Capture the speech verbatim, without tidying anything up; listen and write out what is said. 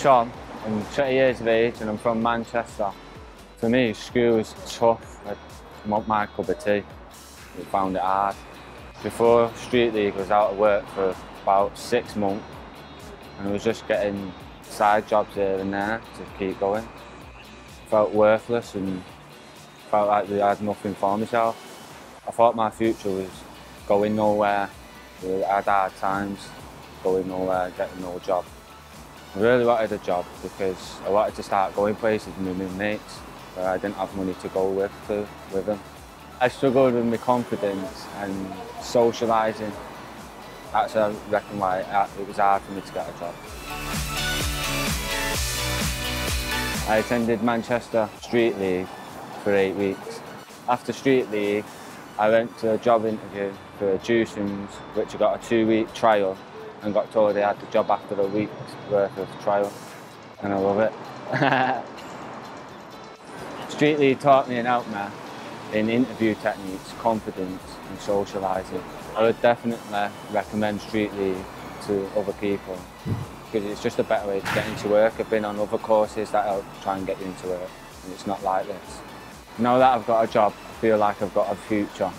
Sean, I'm twenty years of age and I'm from Manchester. For me, school was tough. I want my cup of tea. I found it hard. Before Street League, I was out of work for about six months and I was just getting side jobs here and there to keep going. I felt worthless and felt like I had nothing for myself. I thought my future was going nowhere. I had hard times, going nowhere, getting no job. I really wanted a job because I wanted to start going places with my mates where I didn't have money to go with, to, with them. I struggled with my confidence and socialising. That's I reckon why it was hard for me to get a job. I attended Manchester Street League for eight weeks. After Street League, I went to a job interview for Jewsons, which I got a two-week trial and got told I had the job after a week's worth of trial, and I love it. Street League taught me and helped me in interview techniques, confidence and socialising. I would definitely recommend Street League to other people because it's just a better way to get into work. I've been on other courses that help try and get you into work, and it's not like this. Now that I've got a job, I feel like I've got a future.